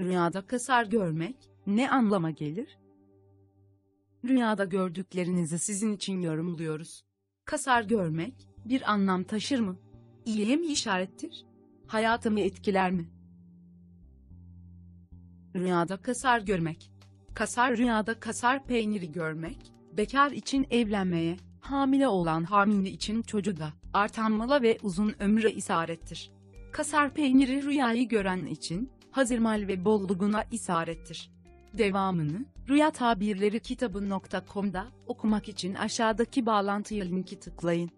Rüyada kasar görmek ne anlama gelir? Rüyada gördüklerinizi sizin için yorumluyoruz. Kasar görmek bir anlam taşır mı? İyiye mi işarettir? Hayatımı etkiler mi? Rüyada kasar görmek. Rüyada kasar peyniri görmek, bekar için evlenmeye, hamile olan hamile için çocuğa, artan mala ve uzun ömre isarettir. Kasar peyniri rüyayı gören için, hazır mal ve bolluğuna isarettir. Devamını, Rüya Tabirleri kitabı.com'da okumak için aşağıdaki bağlantıya linki tıklayın.